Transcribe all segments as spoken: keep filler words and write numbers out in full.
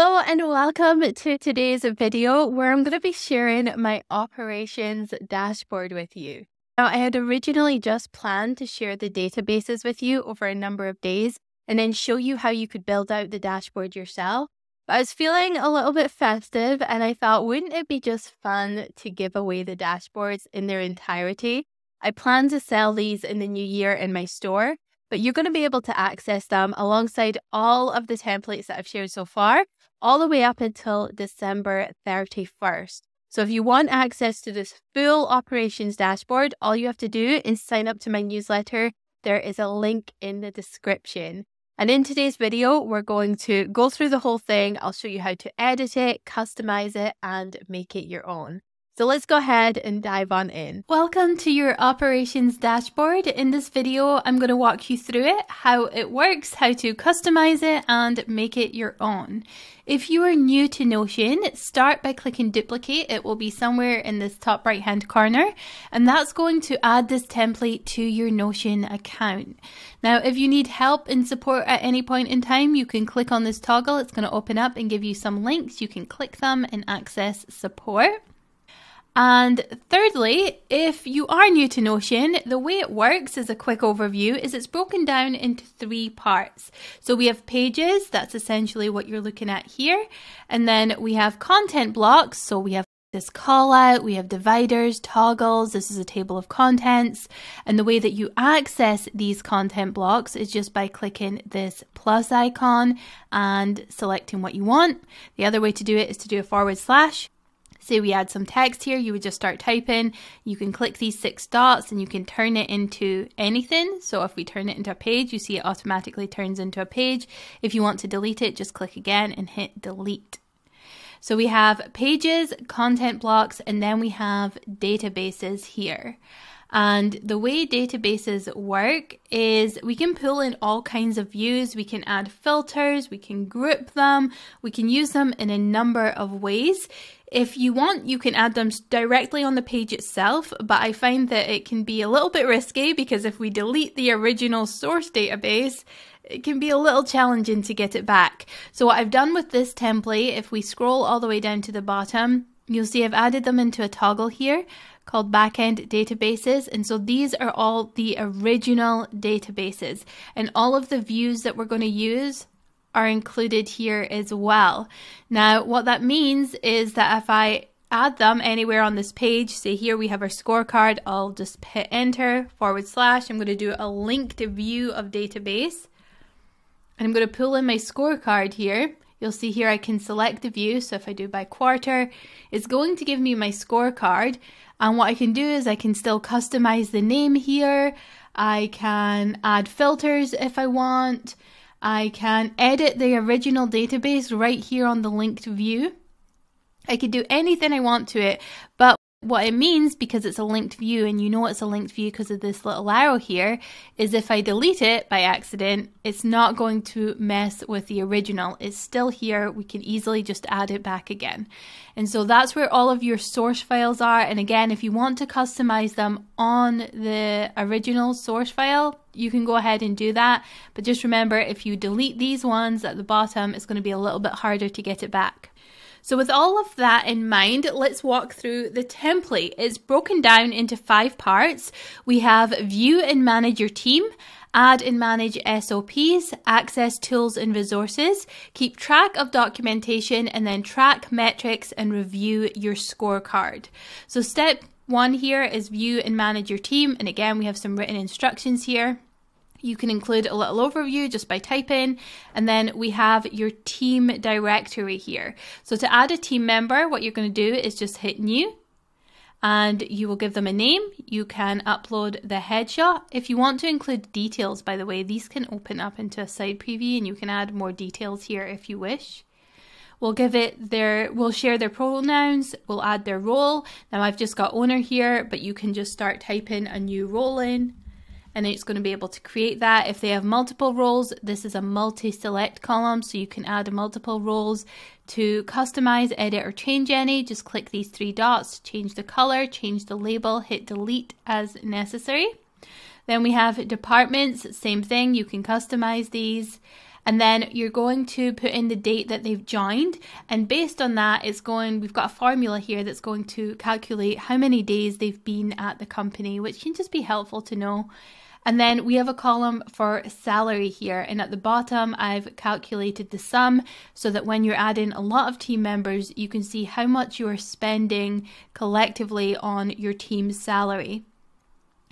Hello and welcome to today's video where I'm going to be sharing my operations dashboard with you. Now, I had originally just planned to share the databases with you over a number of days and then show you how you could build out the dashboard yourself. But I was feeling a little bit festive and I thought, wouldn't it be just fun to give away the dashboards in their entirety? I plan to sell these in the new year in my store, but you're going to be able to access them alongside all of the templates that I've shared so far, all the way up until December thirty-first. So if you want access to this full operations dashboard, all you have to do is sign up to my newsletter. There is a link in the description. And in today's video, we're going to go through the whole thing. I'll show you how to edit it, customize it, and make it your own. So let's go ahead and dive on in. Welcome to your operations dashboard. In this video, I'm going to walk you through it, how it works, how to customize it, and make it your own. If you are new to Notion, start by clicking duplicate. It will be somewhere in this top right hand corner, and that's going to add this template to your Notion account. Now, if you need help and support at any point in time, you can click on this toggle. It's going to open up and give you some links. You can click them and access support. And thirdly, if you are new to Notion, the way it works as a quick overview is it's broken down into three parts. So we have pages, that's essentially what you're looking at here. And then we have content blocks, so we have this call out, we have dividers, toggles, this is a table of contents. And the way that you access these content blocks is just by clicking this plus icon and selecting what you want. The other way to do it is to do a forward slash. Say we add some text here, you would just start typing. You can click these six dots and you can turn it into anything. So if we turn it into a page, you see it automatically turns into a page. If you want to delete it, just click again and hit delete. So we have pages, content blocks, and then we have databases here. And the way databases work is we can pull in all kinds of views, we can add filters, we can group them, we can use them in a number of ways. If you want, you can add them directly on the page itself, but I find that it can be a little bit risky because if we delete the original source database, it can be a little challenging to get it back. So what I've done with this template, if we scroll all the way down to the bottom, you'll see I've added them into a toggle here called backend databases. And so these are all the original databases and all of the views that we're going to use are included here as well. Now, what that means is that if I add them anywhere on this page, say here we have our scorecard, I'll just hit enter, forward slash. I'm going to do a linked view of database and I'm going to pull in my scorecard here. You'll see here I can select the view. So if I do by quarter, it's going to give me my scorecard. And what I can do is I can still customize the name here. I can add filters if I want. I can edit the original database right here on the linked view. I could do anything I want to it, but what it means, because it's a linked view and you know it's a linked view because of this little arrow here, is if I delete it by accident, it's not going to mess with the original. It's still here. We can easily just add it back again. And so that's where all of your source files are. And again, if you want to customize them on the original source file, you can go ahead and do that. But just remember, if you delete these ones at the bottom, it's going to be a little bit harder to get it back. So with all of that in mind, let's walk through the template. It's broken down into five parts. We have view and manage your team, add and manage S O Ps, access tools and resources, keep track of documentation, and then track metrics and review your scorecard. So step one here is view and manage your team. And again, we have some written instructions here. You can include a little overview just by typing, and then we have your team directory here. So to add a team member, what you're going to do is just hit new and you will give them a name. You can upload the headshot. If you want to include details, by the way, these can open up into a side preview and you can add more details here if you wish. We'll give it their, we'll share their pronouns, we'll add their role. Now I've just got owner here, but you can just start typing a new role in. And it's going to be able to create that. If they have multiple roles, this is a multi-select column, so you can add multiple roles. To customize, edit, or change any, just click these three dots, change the color, change the label, hit delete as necessary. Then we have departments, same thing, you can customize these. and then you're going to put in the date that they've joined, and based on that it's going, we've got a formula here that's going to calculate how many days they've been at the company, which can just be helpful to know. And then we have a column for salary here, and at the bottom I've calculated the sum so that when you're adding a lot of team members you can see how much you're spending collectively on your team's salary.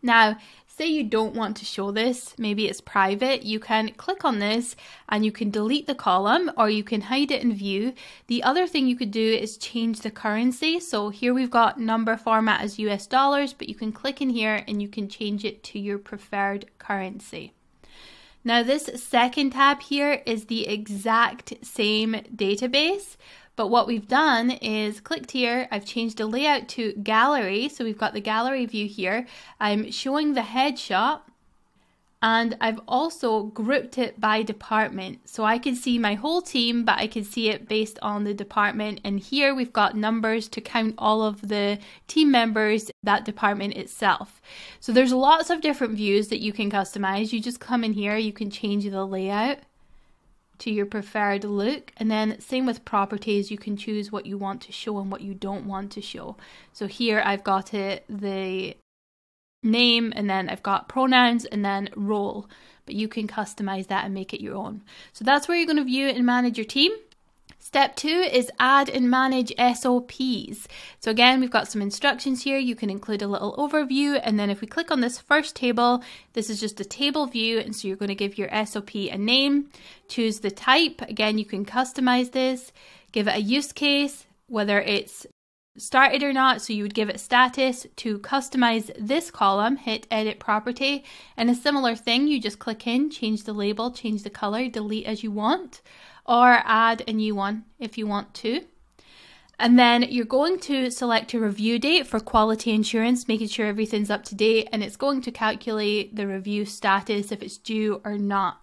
Now, say you don't want to show this, maybe it's private, you can click on this and you can delete the column or you can hide it in view. The other thing you could do is change the currency. So here we've got number format as U S dollars, but you can click in here and you can change it to your preferred currency. Now this second tab here is the exact same database. But what we've done is clicked here, I've changed the layout to gallery, so we've got the gallery view here. I'm showing the headshot, and I've also grouped it by department. So I can see my whole team, but I can see it based on the department. And here we've got numbers to count all of the team members, that department itself. So there's lots of different views that you can customize. You just come in here, you can change the layout to your preferred look, and then same with properties, you can choose what you want to show and what you don't want to show. So here I've got it, the name, and then I've got pronouns and then role, but you can customize that and make it your own. So that's where you're going to view and manage your team. Step two is add and manage S O Ps. So again, we've got some instructions here. You can include a little overview, and then if we click on this first table, this is just a table view, and so you're going to give your S O P a name, choose the type. Again, you can customize this, give it a use case, whether it's started or not, so you would give it status. To customize this column, hit edit property, and a similar thing, you just click in, change the label, change the color, delete as you want, or add a new one if you want to. And then you're going to select a review date for quality assurance, making sure everything's up to date, and it's going to calculate the review status if it's due or not.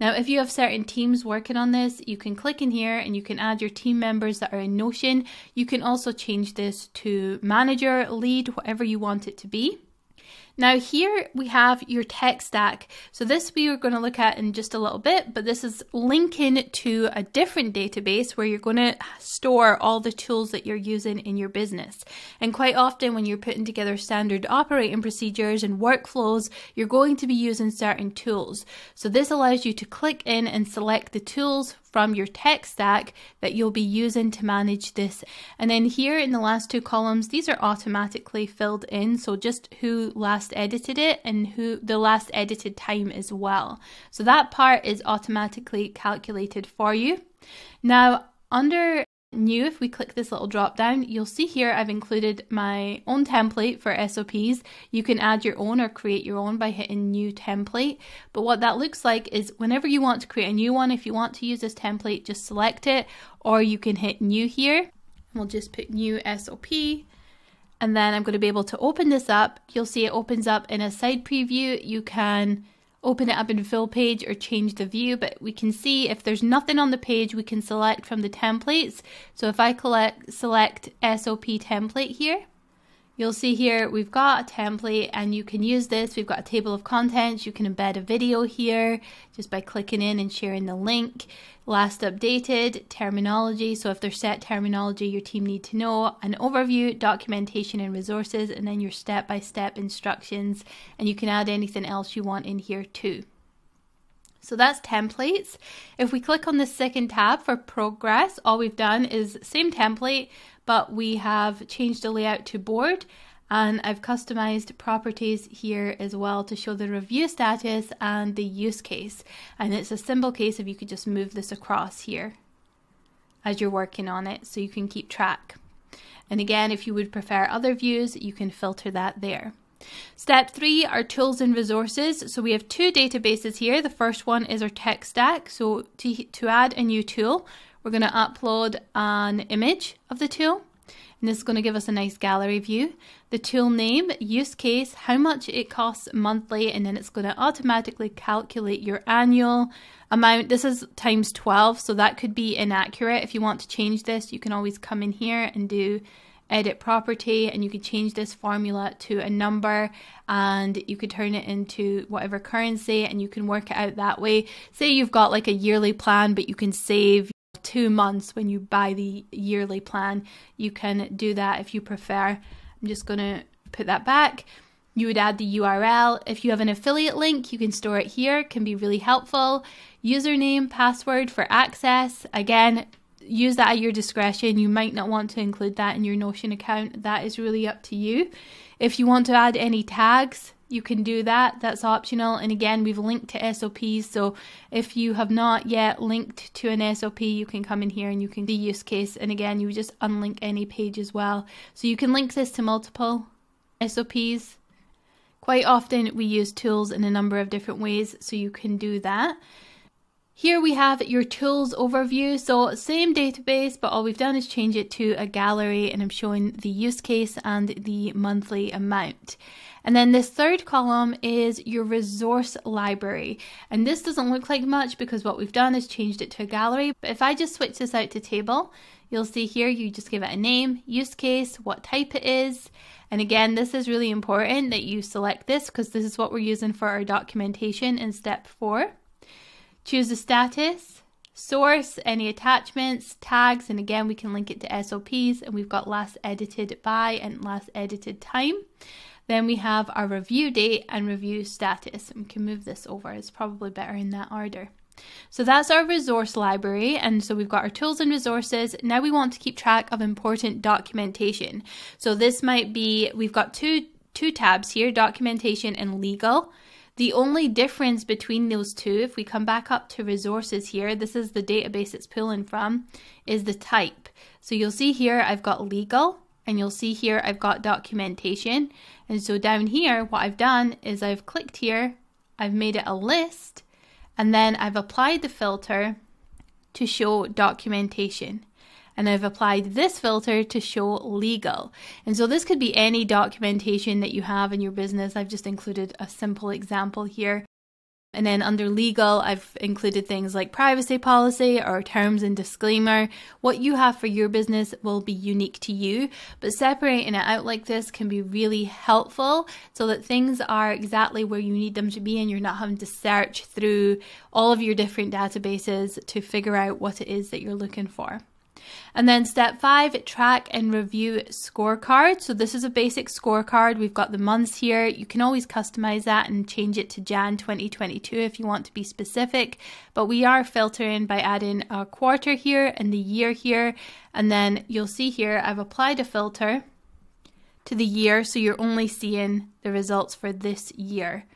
Now, if you have certain teams working on this, you can click in here and you can add your team members that are in Notion. You can also change this to manager, lead, whatever you want it to be. Now here we have your tech stack. So this we are going to look at in just a little bit, but this is linking to a different database where you're going to store all the tools that you're using in your business. And quite often when you're putting together standard operating procedures and workflows, you're going to be using certain tools. So this allows you to click in and select the tools from your tech stack that you'll be using to manage this. And then here in the last two columns, these are automatically filled in. So just who last edited it and who the last edited time as well. So that part is automatically calculated for you. Now under new, if we click this little drop down, you'll see here I've included my own template for S O Ps. You can add your own or create your own by hitting new template. But what that looks like is whenever you want to create a new one, if you want to use this template, just select it, or you can hit new here. We'll just put new S O P. And then I'm going to be able to open this up. You'll see it opens up in a side preview. You can open it up in full page or change the view, but we can see if there's nothing on the page, we can select from the templates. So if I collect, select S O P template here, you'll see here we've got a template and you can use this. We've got a table of contents. You can embed a video here just by clicking in and sharing the link. Last updated, terminology. So if there's set terminology your team need to know, an overview, documentation and resources, and then your step-by-step instructions. And you can add anything else you want in here too. So that's templates. If we click on the second tab for progress, all we've done is same template, but we have changed the layout to board, and I've customized properties here as well to show the review status and the use case. And it's a simple case if you could just move this across here as you're working on it so you can keep track. And again, if you would prefer other views, you can filter that there. Step three are tools and resources. So we have two databases here. The first one is our tech stack. So to, to add a new tool, we're going to upload an image of the tool. And this is going to give us a nice gallery view. The tool name, use case, how much it costs monthly, and then it's going to automatically calculate your annual amount. This is times twelve, so that could be inaccurate. If you want to change this, you can always come in here and do edit property, and you could change this formula to a number, and you could turn it into whatever currency, and you can work it out that way. Say you've got like a yearly plan, but you can save two months when you buy the yearly plan. You can do that if you prefer. I'm just going to put that back. You would add the U R L. If you have an affiliate link, you can store it here. It can be really helpful. Username, password for access. Again, use that at your discretion. You might not want to include that in your Notion account. That is really up to you. If you want to add any tags, you can do that. That's optional. And again, we've linked to S O Ps. So if you have not yet linked to an S O P, you can come in here and you can do use case. And again, you would just unlink any page as well. So you can link this to multiple S O Ps. Quite often we use tools in a number of different ways, so you can do that. Here we have your tools overview. So same database, but all we've done is change it to a gallery, and I'm showing the use case and the monthly amount. And then this third column is your resource library. And this doesn't look like much because what we've done is changed it to a gallery. But if I just switch this out to table, you'll see here, you just give it a name, use case, what type it is. And again, this is really important that you select this because this is what we're using for our documentation in step four. Choose the status, source, any attachments, tags, and again, we can link it to S O Ps, and we've got last edited by and last edited time. Then we have our review date and review status. And we can move this over, it's probably better in that order. So that's our resource library, and so we've got our tools and resources. Now we want to keep track of important documentation. So this might be, we've got two, two tabs here, documentation and legal. The only difference between those two, if we come back up to resources here, this is the database it's pulling from, is the type. So you'll see here I've got legal, and you'll see here I've got documentation. And so down here, what I've done is I've clicked here, I've made it a list, and then I've applied the filter to show documentation. And I've applied this filter to show legal. And so this could be any documentation that you have in your business. I've just included a simple example here. And then under legal, I've included things like privacy policy or terms and disclaimer. What you have for your business will be unique to you, but separating it out like this can be really helpful so that things are exactly where you need them to be and you're not having to search through all of your different databases to figure out what it is that you're looking for. And then step five, track and review scorecard. So this is a basic scorecard. We've got the months here. You can always customize that and change it to Jan twenty twenty-two if you want to be specific. But we are filtering by adding a quarter here and the year here. And then you'll see here, I've applied a filter to the year. So you're only seeing the results for this year.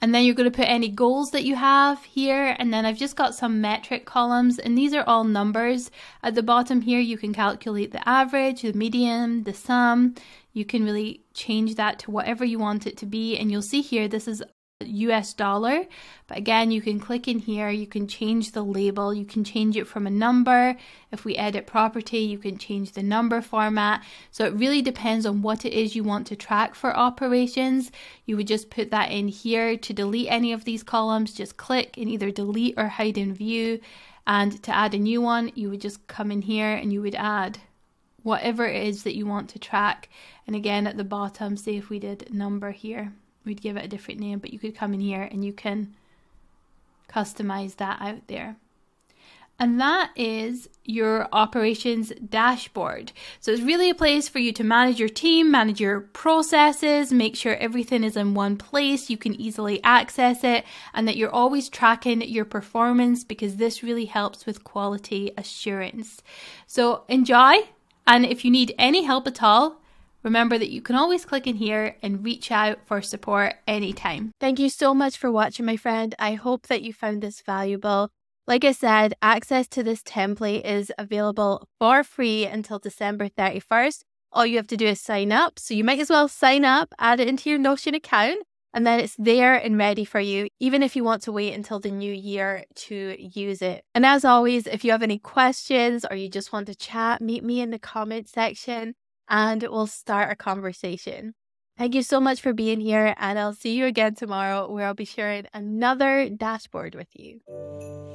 And then you're going to put any goals that you have here. And then I've just got some metric columns, and these are all numbers. At the bottom here, you can calculate the average, the median, the sum. You can really change that to whatever you want it to be. And you'll see here, this is U S dollar. But again, you can click in here, you can change the label, you can change it from a number. If we edit property, you can change the number format. So it really depends on what it is you want to track for operations. You would just put that in here. To delete any of these columns, just click and either delete or hide in view. And to add a new one, you would just come in here and you would add whatever it is that you want to track. And again, at the bottom, say if we did number here, we'd give it a different name, but you could come in here and you can customize that out there. And that is your operations dashboard. So it's really a place for you to manage your team, manage your processes, make sure everything is in one place, you can easily access it, and that you're always tracking your performance because this really helps with quality assurance. So enjoy, and if you need any help at all, remember that you can always click in here and reach out for support anytime. Thank you so much for watching, my friend. I hope that you found this valuable. Like I said, access to this template is available for free until December thirty-first. All you have to do is sign up. So you might as well sign up, add it into your Notion account, and then it's there and ready for you, even if you want to wait until the new year to use it. And as always, if you have any questions or you just want to chat, meet me in the comment section, and we'll start a conversation. Thank you so much for being here, and I'll see you again tomorrow where I'll be sharing another dashboard with you.